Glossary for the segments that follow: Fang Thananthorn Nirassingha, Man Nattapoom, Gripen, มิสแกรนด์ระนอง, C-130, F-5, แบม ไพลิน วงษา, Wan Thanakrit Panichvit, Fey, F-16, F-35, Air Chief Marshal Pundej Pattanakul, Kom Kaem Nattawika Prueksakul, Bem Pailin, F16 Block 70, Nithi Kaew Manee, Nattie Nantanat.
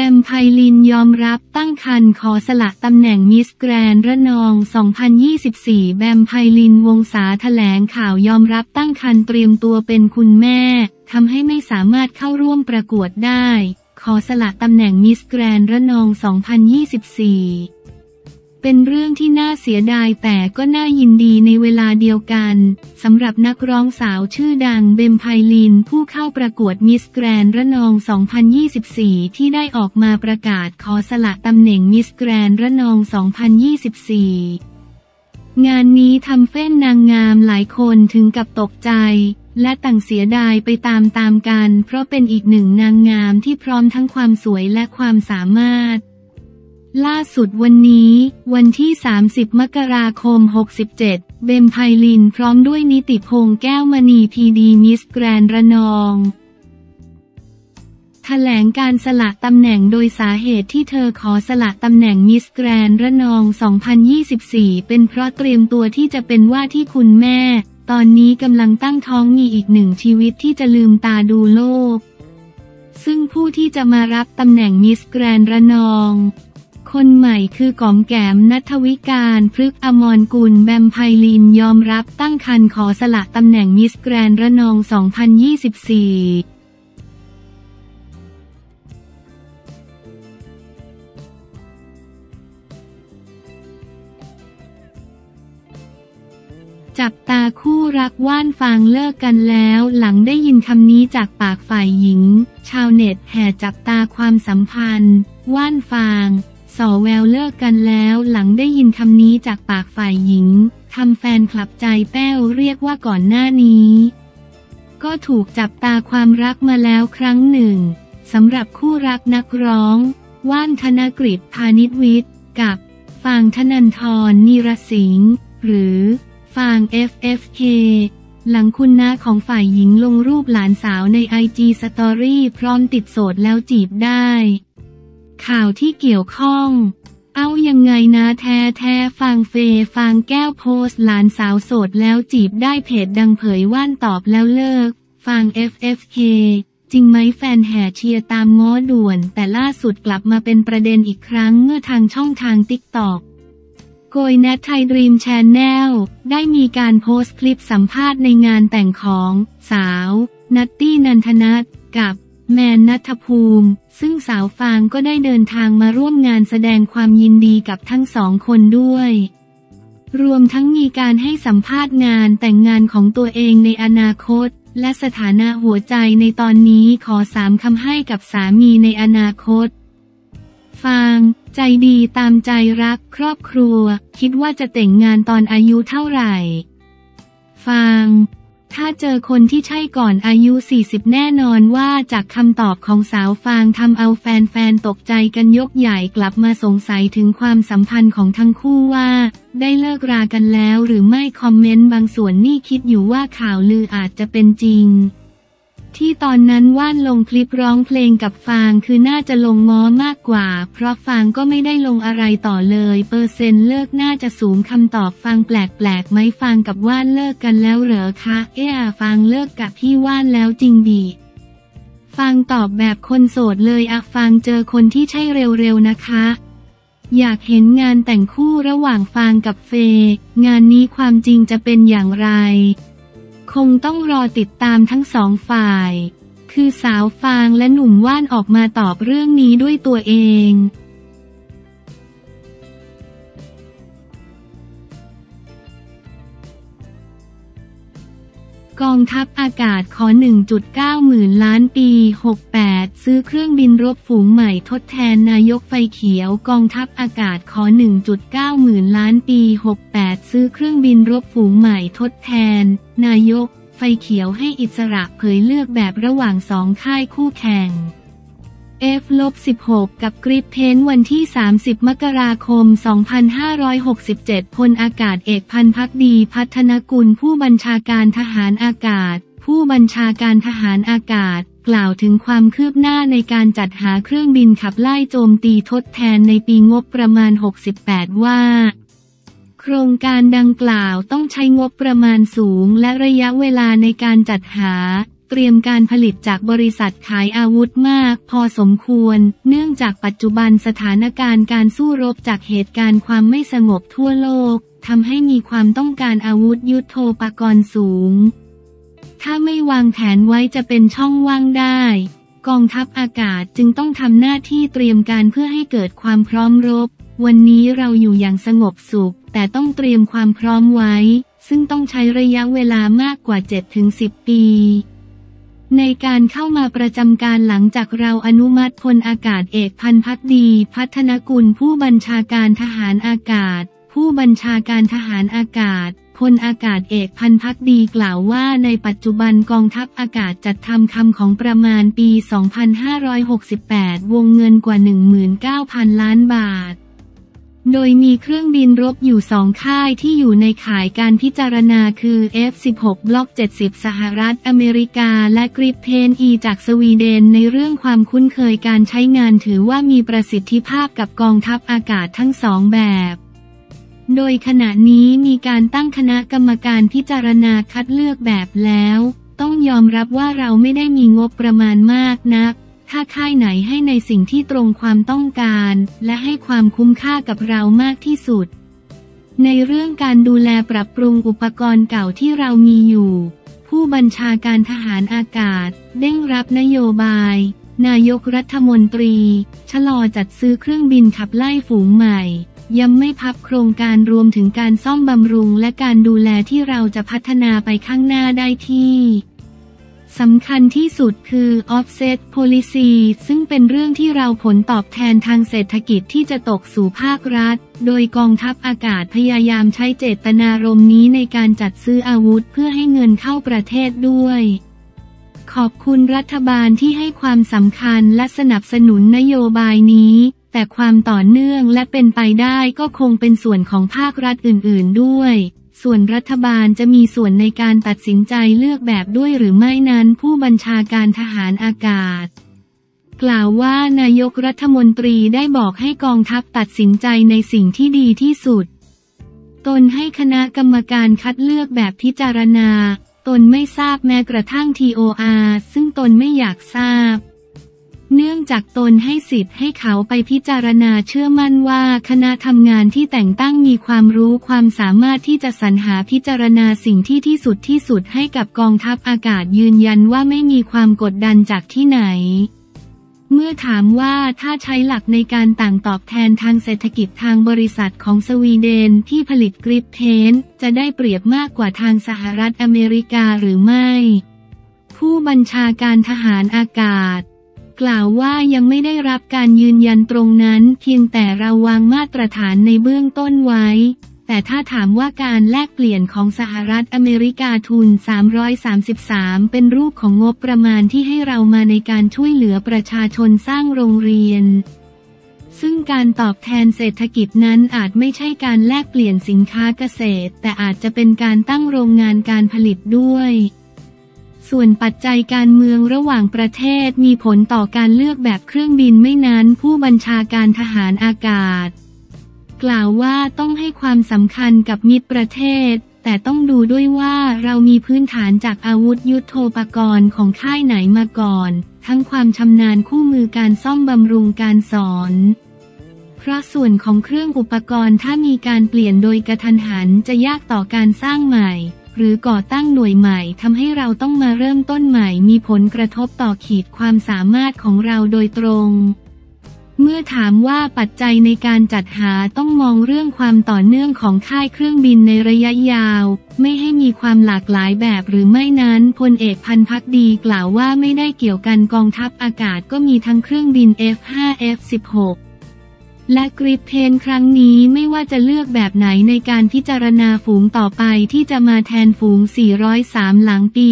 บมไพลินยอมรับตั้งครรภ์ขอสละตำแหน่งมิสแกรนด์ระนอง 2024 แบมไพลินวงศาแถลงข่าวยอมรับตั้งครรภ์เตรียมตัวเป็นคุณแม่ทำให้ไม่สามารถเข้าร่วมประกวดได้ขอสละตำแหน่งมิสแกรนด์ระนอง 2024 เป็นเรื่องที่น่าเสียดายแต่ก็น่ายินดีในเวลาเดียวกันสำหรับนักร้องสาวชื่อดังเบมไพลินผู้เข้าประกวดมิสแกรนด์ระนอง 2024 ที่ได้ออกมาประกาศขอสละตำแหน่งมิสแกรนด์ระนอง 2024 งานนี้ทำเฟ้นนางงามหลายคนถึงกับตกใจและต่างเสียดายไปตามกันเพราะเป็นอีกหนึ่งนางงามที่พร้อมทั้งความสวยและความสามารถล่าสุดวันนี้วันที่30มกราคม67เบมไพลินพร้อมด้วยนิติพงษ์แก้วมณีพีดีมิสแกรนด์ระนองแถลงการสละตำแหน่งโดยสาเหตุที่เธอขอสละตำแหน่งมิสแกรนด์ระนอง 2024 เป็นเพราะเตรียมตัวที่จะเป็นว่าที่คุณแม่ตอนนี้กำลังตั้งท้องมีอีกหนึ่งชีวิตที่จะลืมตาดูโลกซึ่งผู้ที่จะมารับตำแหน่งมิสแกรนด์ระนองคนใหม่คือก๋อมแก๋มณัฐวิการพฤกษ์อมรกุลแบมไพลินยอมรับตั้งครรภ์ขอสละตำแหน่งมิสแกรนด์ระนอง 2024จับตาคู่รักว่านฟางเลิกกันแล้วหลังได้ยินคำนี้จากปากฝ่ายหญิงชาวเน็ตแห่จับตาความสัมพันธ์ว่านฟางสอแววเลิกกันแล้วหลังได้ยินคำนี้จากปากฝ่ายหญิงทำแฟนคลับใจแป้วเรียกว่าก่อนหน้านี้ก็ถูกจับตาความรักมาแล้วครั้งหนึ่งสำหรับคู่รักนักร้องว่านธนกฤษพานิชวิทย์กับฟางธนันทรนิรสิงห์หรือฟาง FFK หลังคุณน้าของฝ่ายหญิงลงรูปหลานสาวใน IG Story พร้อมติดโสดแล้วจีบได้ข่าวที่เกี่ยวข้องเอายังไงนะแท้ฟางเฟยฟางแก้วโพสหลานสาวโสดแล้วจีบได้เพจดังเผยว่านตอบแล้วเลิกฟาง FFK จริงไหมแฟนแห่เชียร์ตามง้อด่วนแต่ล่าสุดกลับมาเป็นประเด็นอีกครั้งเมื่อทางช่องทาง TikTokโกยแนทไทยดรีมแชนแนลได้มีการโพสต์คลิปสัมภาษณ์ในงานแต่งของสาวนัตตี้นันทนัทกับแมนณัฐภูมิซึ่งสาวฟางก็ได้เดินทางมาร่วมงานแสดงความยินดีกับทั้งสองคนด้วยรวมทั้งมีการให้สัมภาษณ์งานแต่งงานของตัวเองในอนาคตและสถานะหัวใจในตอนนี้ขอ3คำให้กับสามีในอนาคตฟางใจดีตามใจรักครอบครัวคิดว่าจะแต่งงานตอนอายุเท่าไหร่ฟางถ้าเจอคนที่ใช่ก่อนอายุ40แน่นอนว่าจากคำตอบของสาวฟางทำเอาแฟนๆตกใจกันยกใหญ่กลับมาสงสัยถึงความสัมพันธ์ของทั้งคู่ว่าได้เลิกรากันแล้วหรือไม่คอมเมนต์บางส่วนนี่คิดอยู่ว่าข่าวลืออาจจะเป็นจริงที่ตอนนั้นว่านลงคลิปร้องเพลงกับฟางคือน่าจะลงง้อมากกว่าเพราะฟางก็ไม่ได้ลงอะไรต่อเลยเปอร์เซ็นต์เลิกน่าจะสูงคำตอบฟางแปลกๆไหมฟางกับว่านเลิกกันแล้วเหรอคะฟางเลิกกับพี่ว่านแล้วจริงดิฟางตอบแบบคนโสดเลยอะฟางเจอคนที่ใช่เร็วๆนะคะอยากเห็นงานแต่งคู่ระหว่างฟางกับเฟย์งานนี้ความจริงจะเป็นอย่างไรคงต้องรอติดตามทั้งสองฝ่ายคือสาวฟางและหนุ่มว่านออกมาตอบเรื่องนี้ด้วยตัวเองกองทัพอากาศขอ 1.9 หมื่นล้านปี68ซื้อเครื่องบินรบฝูงใหม่ทดแทนนายกไฟเขียวกองทัพอากาศขอ 1.9 หมื่นล้านปี68ซื้อเครื่องบินรบฝูงใหม่ทดแทนนายกไฟเขียวให้อิสระเผยเลือกแบบระหว่างสองค่ายคู่แข่ง F-16 กับกริปเพนวันที่30มกราคม2567พลอากาศเอกพันธุ์ภักดีพัฒนกุลผู้บัญชาการทหารอากาศกล่าวถึงความคืบหน้าในการจัดหาเครื่องบินขับไล่โจมตีทดแทนในปีงบประมาณ68ว่าโครงการดังกล่าวต้องใช้งบประมาณสูงและระยะเวลาในการจัดหา เตรียมการผลิตจากบริษัทขายอาวุธมากพอสมควรเนื่องจากปัจจุบันสถานการณ์การสู้รบจากเหตุการณ์ความไม่สงบทั่วโลกทำให้มีความต้องการอาวุธยุทโธปกรณ์สูงถ้าไม่วางแผนไว้จะเป็นช่องว่างได้กองทัพอากาศจึงต้องทำหน้าที่เตรียมการเพื่อให้เกิดความพร้อมรบวันนี้เราอยู่อย่างสงบสุขแต่ต้องเตรียมความพร้อมไว้ซึ่งต้องใช้ระยะเวลามากกว่า 7-10 ปีในการเข้ามาประจำการหลังจากเราอนุมัติพลอากาศเอกพันธุ์ภักดีพัฒนกุลผู้บัญชาการทหารอากาศผู้บัญชาการทหารอากาศพลอากาศเอกพันธุ์ภักดีกล่าวว่าในปัจจุบันกองทัพอากาศจัดทำคำของประมาณปี 2568 วงเงินกว่า 19,000 ล้านบาทโดยมีเครื่องบินรบอยู่2ค่ายที่อยู่ในข่ายการพิจารณาคือ F-16 Block 70 สหรัฐอเมริกาและกริปเพนอีจากสวีเดนในเรื่องความคุ้นเคยการใช้งานถือว่ามีประสิทธิภาพกับกองทัพอากาศทั้งสองแบบโดยขณะนี้มีการตั้งคณะกรรมการพิจารณาคัดเลือกแบบแล้วต้องยอมรับว่าเราไม่ได้มีงบประมาณมากนักถ้าค่ายไหนให้ในสิ่งที่ตรงความต้องการและให้ความคุ้มค่ากับเรามากที่สุดในเรื่องการดูแลปรับปรุงอุปกรณ์เก่าที่เรามีอยู่ผู้บัญชาการทหารอากาศเร่งรับนโยบายนายกรัฐมนตรีชะลอจัดซื้อเครื่องบินขับไล่ฝูงใหม่ยังไม่พับโครงการรวมถึงการซ่อมบำรุงและการดูแลที่เราจะพัฒนาไปข้างหน้าได้ที่สำคัญที่สุดคือ offset policy ซึ่งเป็นเรื่องที่เราผลตอบแทนทางเศรษฐกิจที่จะตกสู่ภาครัฐโดยกองทัพอากาศพยายามใช้เจตนารมณ์นี้ในการจัดซื้ออาวุธเพื่อให้เงินเข้าประเทศด้วยขอบคุณรัฐบาลที่ให้ความสำคัญและสนับสนุนนโยบายนี้แต่ความต่อเนื่องและเป็นไปได้ก็คงเป็นส่วนของภาครัฐอื่นๆด้วยส่วนรัฐบาลจะมีส่วนในการตัดสินใจเลือกแบบด้วยหรือไม่นั้นผู้บัญชาการทหารอากาศกล่าวว่านายกรัฐมนตรีได้บอกให้กองทัพตัดสินใจในสิ่งที่ดีที่สุดตนให้คณะกรรมการคัดเลือกแบบพิจารณาตนไม่ทราบแม้กระทั่ง TOR ซึ่งตนไม่อยากทราบเนื่องจากตนให้สิทธิ์ให้เขาไปพิจารณาเชื่อมั่นว่าคณะทำงานที่แต่งตั้งมีความรู้ความสามารถที่จะสรรหาพิจารณาสิ่งที่สุดให้กับกองทัพอากาศยืนยันว่าไม่มีความกดดันจากที่ไหนเมื่อถามว่าถ้าใช้หลักในการต่างตอบแทนทางเศรษฐกิจทางบริษัทของสวีเดนที่ผลิตกริปเพนจะได้เปรียบมากกว่าทางสหรัฐอเมริกาหรือไม่ผู้บัญชาการทหารอากาศกล่าวว่ายังไม่ได้รับการยืนยันตรงนั้นเพียงแต่เราวางมาตรฐานในเบื้องต้นไว้แต่ถ้าถามว่าการแลกเปลี่ยนของสหรัฐอเมริกาทุน333เป็นรูปของงบประมาณที่ให้เรามาในการช่วยเหลือประชาชนสร้างโรงเรียนซึ่งการตอบแทนเศรษฐกิจนั้นอาจไม่ใช่การแลกเปลี่ยนสินค้าเกษตรแต่อาจจะเป็นการตั้งโรงงานการผลิตด้วยส่วนปัจจัยการเมืองระหว่างประเทศมีผลต่อการเลือกแบบเครื่องบินไม่นั้นผู้บัญชาการทหารอากาศกล่าวว่าต้องให้ความสำคัญกับมิตรประเทศแต่ต้องดูด้วยว่าเรามีพื้นฐานจากอาวุธยุทโธปกรณ์ของค่ายไหนมาก่อนทั้งความชำนาญคู่มือการซ่อมบำรุงการสอนเพราะส่วนของเครื่องอุปกรณ์ถ้ามีการเปลี่ยนโดยกระทันหันจะยากต่อการสร้างใหม่หรือก่อตั้งหน่วยใหม่ทำให้เราต้องมาเริ่มต้นใหม่มีผลกระทบต่อขีดความสามารถของเราโดยตรงเมื่อถามว่าปัจจัยในการจัดหาต้องมองเรื่องความต่อเนื่องของค่ายเครื่องบินในระยะยาวไม่ให้มีความหลากหลายแบบหรือไม่นั้นพลเอกพันธุ์ภักดีกล่าวว่าไม่ได้เกี่ยวกันกองทัพอากาศก็มีทั้งเครื่องบิน F5 F16และกริปเพนครั้งนี้ไม่ว่าจะเลือกแบบไหนในการพิจารณาฝูงต่อไปที่จะมาแทนฝูง403หลังปี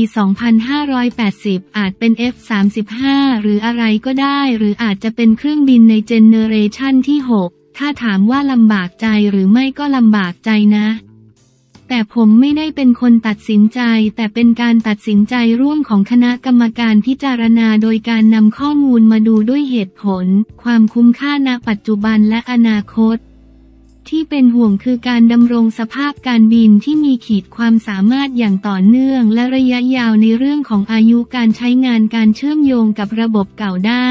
2580อาจเป็น F-35 หรืออะไรก็ได้หรืออาจจะเป็นเครื่องบินในเจเนอเรชันที่6ถ้าถามว่าลำบากใจหรือไม่ก็ลำบากใจนะแต่ผมไม่ได้เป็นคนตัดสินใจแต่เป็นการตัดสินใจร่วมของคณะกรรมการพิจารณาโดยการนำข้อมูลมาดูด้วยเหตุผลความคุ้มค่าณปัจจุบันและอนาคต ที่เป็นห่วงคือการดำรงสภาพการบินที่มีขีดความสามารถอย่างต่อเนื่องและระยะยาวในเรื่องของอายุการใช้งานการเชื่อมโยงกับระบบเก่าได้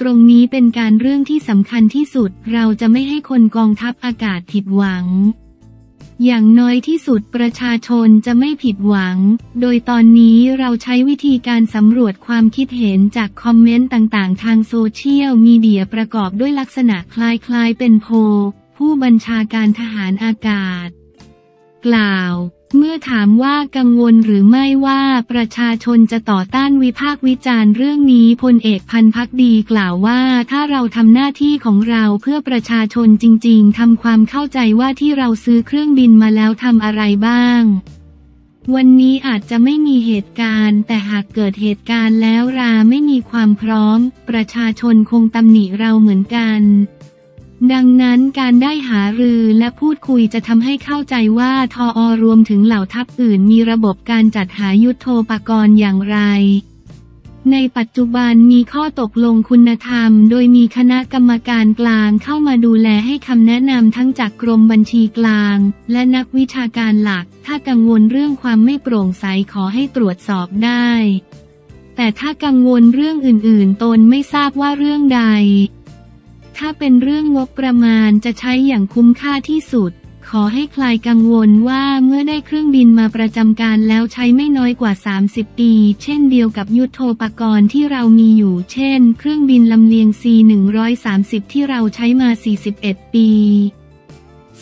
ตรงนี้เป็นการเรื่องที่สำคัญที่สุดเราจะไม่ให้คนกองทัพอากาศผิดหวังอย่างน้อยที่สุดประชาชนจะไม่ผิดหวังโดยตอนนี้เราใช้วิธีการสำรวจความคิดเห็นจากคอมเมนต์ต่างๆทางโซเชียลมีเดียประกอบด้วยลักษณะคล้ายๆเป็นโพลผู้บัญชาการทหารอากาศกล่าวเมื่อถามว่ากังวลหรือไม่ว่าประชาชนจะต่อต้านวิพากษ์วิจารณ์เรื่องนี้พลเอกพันธุ์ภักดีกล่าวว่าถ้าเราทำหน้าที่ของเราเพื่อประชาชนจริงๆทำความเข้าใจว่าที่เราซื้อเครื่องบินมาแล้วทำอะไรบ้างวันนี้อาจจะไม่มีเหตุการณ์แต่หากเกิดเหตุการณ์แล้วเราไม่มีความพร้อมประชาชนคงตำหนิเราเหมือนกันดังนั้นการได้หารือและพูดคุยจะทำให้เข้าใจว่าทอ.รวมถึงเหล่าทัพอื่นมีระบบการจัดหายุทโธปกรณ์อย่างไรในปัจจุบันมีข้อตกลงคุณธรรมโดยมีคณะกรรมการกลางเข้ามาดูแลให้คำแนะนำทั้งจากกรมบัญชีกลางและนักวิชาการหลักถ้ากังวลเรื่องความไม่โปร่งใสขอให้ตรวจสอบได้แต่ถ้ากังวลเรื่องอื่นๆตนไม่ทราบว่าเรื่องใดถ้าเป็นเรื่องงบประมาณจะใช้อย่างคุ้มค่าที่สุดขอให้คลายกังวลว่าเมื่อได้เครื่องบินมาประจำการแล้วใช้ไม่น้อยกว่า30ปีเช่นเดียวกับยุทโธปกรณ์ที่เรามีอยู่เช่นเครื่องบินลำเลียง C-130 ที่เราใช้มา41ปี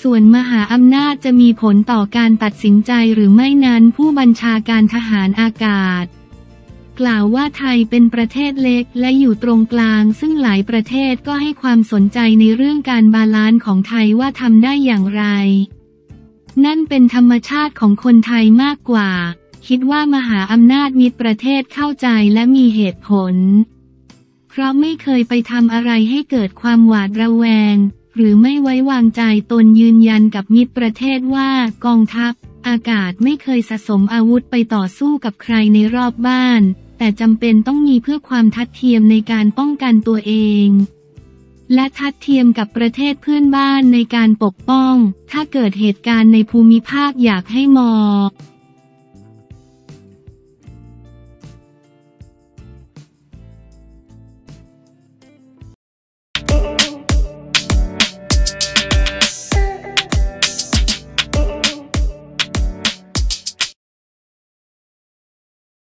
ส่วนมหาอำนาจจะมีผลต่อการตัดสินใจหรือไม่นั้นผู้บัญชาการทหารอากาศกล่าวว่าไทยเป็นประเทศเล็กและอยู่ตรงกลางซึ่งหลายประเทศก็ให้ความสนใจในเรื่องการบาลานซ์ของไทยว่าทำได้อย่างไรนั่นเป็นธรรมชาติของคนไทยมากกว่าคิดว่ามหาอำนาจมิตรประเทศเข้าใจและมีเหตุผลเพราะไม่เคยไปทำอะไรให้เกิดความหวาดระแวงหรือไม่ไว้วางใจตนยืนยันกับมิตรประเทศว่ากองทัพอากาศไม่เคยสะสมอาวุธไปต่อสู้กับใครในรอบบ้านแต่จำเป็นต้องมีเพื่อความทัดเทียมในการป้องกันตัวเองและทัดเทียมกับประเทศเพื่อนบ้านในการปกป้องถ้าเกิดเหตุการณ์ในภูมิภาคอยากให้มอง